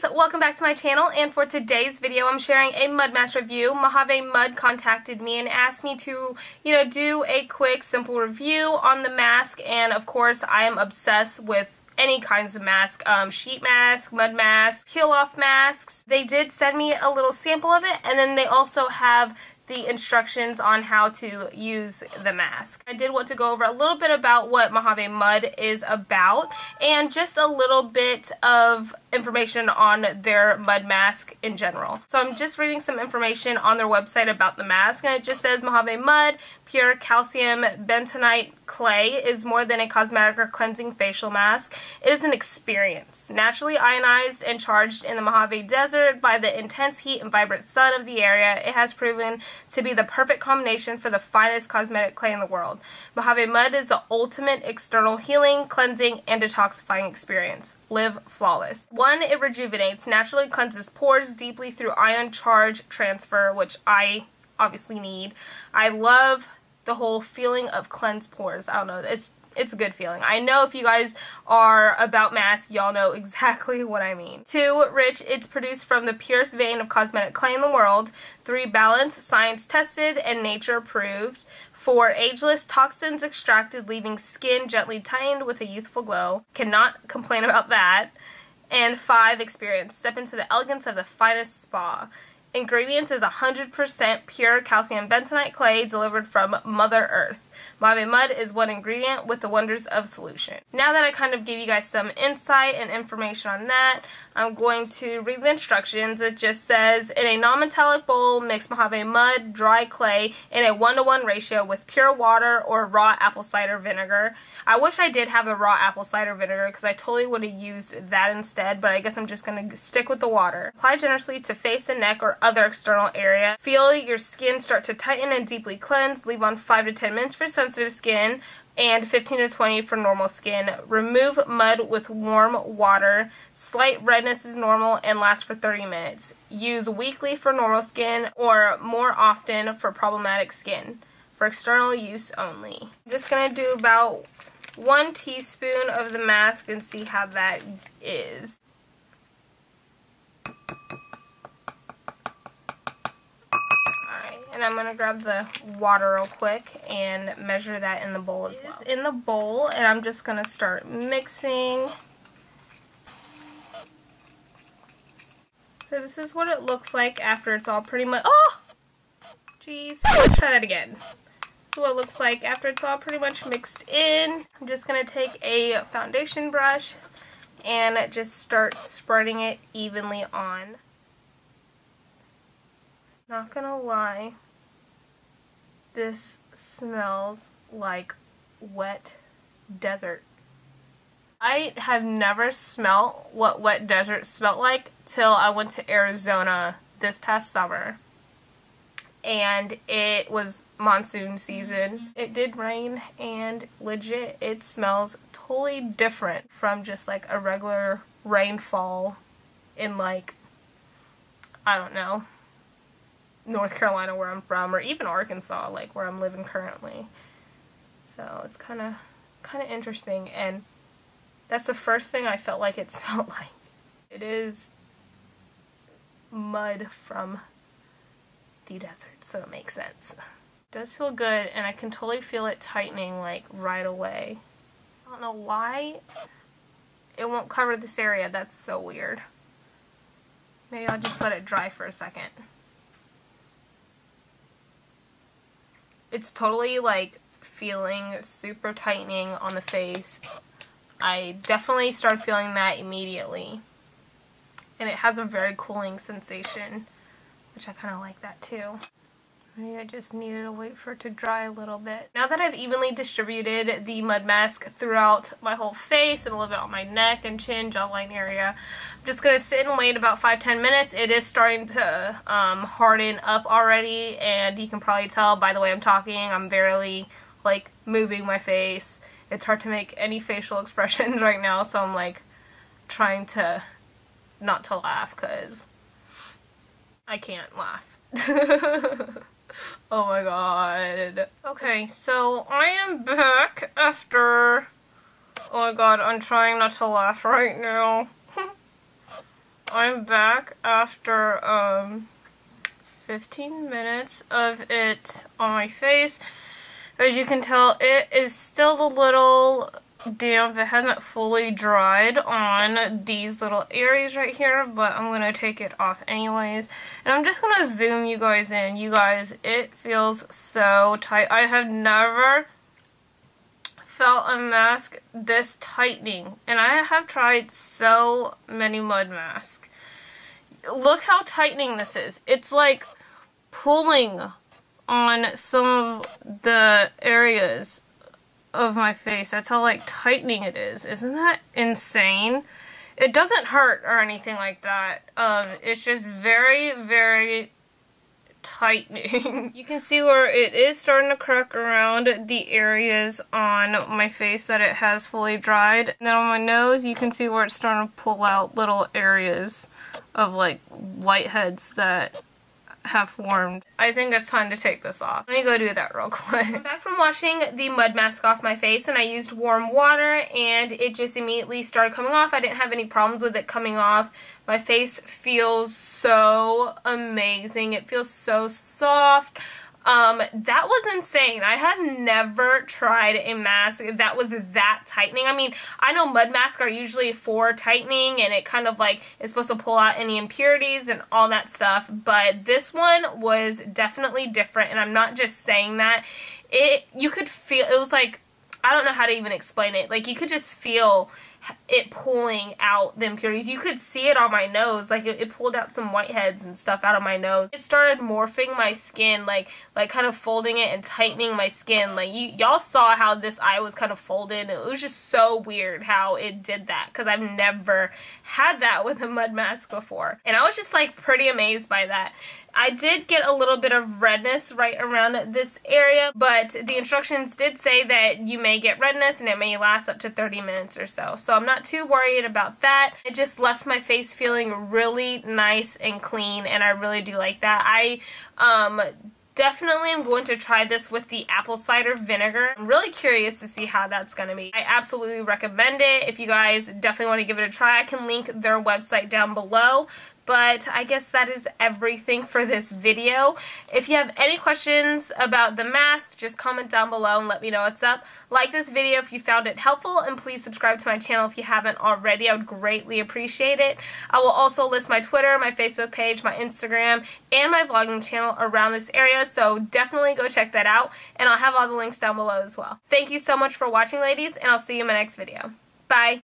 guys, welcome back to my channel, and for today's video I'm sharing a mud mask review. Mojave Mud contacted me and asked me to, do a quick, simple review on the mask, and of course I am obsessed with any kinds of masks, sheet mask, mud mask, peel-off masks. They did send me a little sample of it, and then they also have the instructions on how to use the mask. I did want to go over a little bit about what Mojave Mud is about and just a little bit of information on their mud mask in general. So I'm just reading some information on their website about the mask, and it just says Mojave Mud pure calcium bentonite clay is more than a cosmetic or cleansing facial mask. It is an experience. Naturally ionized and charged in the Mojave Desert by the intense heat and vibrant sun of the area, it has proven to be the perfect combination for the finest cosmetic clay in the world. Mojave Mud is the ultimate external healing, cleansing, and detoxifying experience. Live flawless. 1. It rejuvenates, naturally cleanses pores deeply through ion charge transfer, which I obviously need. I love the whole feeling of cleansed pores. I don't know, it's a good feeling. I know if you guys are about masks, y'all know exactly what I mean. 2. Rich, it's produced from the purest vein of cosmetic clay in the world. 3. Balanced, science tested and nature approved. 4. Ageless, toxins extracted, leaving skin gently tightened with a youthful glow. Cannot complain about that. And 5. Experience, step into the elegance of the finest spa. Ingredients is 100% pure calcium bentonite clay delivered from Mother Earth. Mojave Mud is one ingredient with the wonders of solution. Now that I kind of give you guys some insight and information on that, I'm going to read the instructions. It just says, in a non-metallic bowl, mix Mojave Mud dry clay in a 1-to-1 ratio with pure water or raw apple cider vinegar. I wish I did have the raw apple cider vinegar because I totally would have used that instead, but I guess I'm just going to stick with the water. Apply generously to face and neck or other external area. Feel your skin start to tighten and deeply cleanse. Leave on 5 to 10 minutes for sensitive skin and 15 to 20 for normal skin. Remove mud with warm water. Slight redness is normal and lasts for 30 minutes. Use weekly for normal skin or more often for problematic skin. For external use only. I'm just going to do about 1 teaspoon of the mask and see how that is. And I'm going to grab the water real quick and measure that in the bowl as well. It's in the bowl, and I'm just going to start mixing. So this is what it looks like after it's all pretty much... Oh! Jeez. Let's try that again. This is what it looks like after it's all pretty much mixed in. I'm just going to take a foundation brush and just start spreading it evenly on. Not gonna lie, this smells like wet desert. I have never smelled what wet desert smelled like till I went to Arizona this past summer. And it was monsoon season. It did rain, and legit, it smells totally different from just like a regular rainfall in like, I don't know, North Carolina where I'm from, or even Arkansas, like where I'm living currently. So it's kind of interesting, and that's the first thing I felt like it smelled like. It is mud from the desert, so it makes sense. It does feel good, and I can totally feel it tightening like right away. I don't know why it won't cover this area. That's so weird. Maybe I'll just let it dry for a second. It's totally like feeling super tightening on the face. I definitely started feeling that immediately. And it has a very cooling sensation, which I kind of like that too. Maybe I just needed to wait for it to dry a little bit. Now that I've evenly distributed the mud mask throughout my whole face and a little bit on my neck and chin, jawline area, I'm just going to sit and wait about 5-10 minutes. It is starting to harden up already, and you can probably tell by the way I'm talking, I'm barely like moving my face. It's hard to make any facial expressions right now, so I'm like trying to not to laugh because I can't laugh. Oh my god. Okay, so I am back after... Oh my god, I'm trying not to laugh right now. I'm back after 15 minutes of it on my face. As you can tell, it is still a little damp. It hasn't fully dried on these little areas right here, but I'm going to take it off anyways. And I'm just going to zoom you guys in. You guys, it feels so tight. I have never felt a mask this tightening, and I have tried so many mud masks. Look how tightening this is. It's like pulling on some of the areas of my face. That's how like tightening it is. Isn't that insane? It doesn't hurt or anything like that. It's just very, very tightening. You can see where it is starting to crack around the areas on my face that it has fully dried. And then on my nose, you can see where it's starting to pull out little areas of like whiteheads that have formed. I think it's time to take this off. Let me go do that real quick. I'm back from washing the mud mask off my face, and I used warm water, and it just immediately started coming off. I didn't have any problems with it coming off. My face feels so amazing. It feels so soft. That was insane. I have never tried a mask that was that tightening. I mean, I know mud masks are usually for tightening, and it kind of like is supposed to pull out any impurities and all that stuff, but this one was definitely different, and I'm not just saying that. You could feel, it was like, I don't know how to even explain it. Like, you could just feel it pulling out the impurities. You could see it on my nose. Like, it pulled out some whiteheads and stuff out of my nose. It started morphing my skin, like kind of folding it and tightening my skin. Like, y'all saw how this eye was kind of folded. It was just so weird how it did that, because I've never had that with a mud mask before. And I was just, like, pretty amazed by that. I did get a little bit of redness right around this area, but the instructions did say that you may get redness and it may last up to 30 minutes or so. So I'm not too worried about that. It just left my face feeling really nice and clean, and I really do like that. I definitely am going to try this with the apple cider vinegar. I'm really curious to see how that's going to be. I absolutely recommend it. If you guys definitely want to give it a try, I can link their website down below. But I guess that is everything for this video. If you have any questions about the mask, just comment down below and let me know what's up. Like this video if you found it helpful, and please subscribe to my channel if you haven't already. I would greatly appreciate it. I will also list my Twitter, my Facebook page, my Instagram, and my vlogging channel around this area, so definitely go check that out, and I'll have all the links down below as well. Thank you so much for watching, ladies, and I'll see you in my next video. Bye!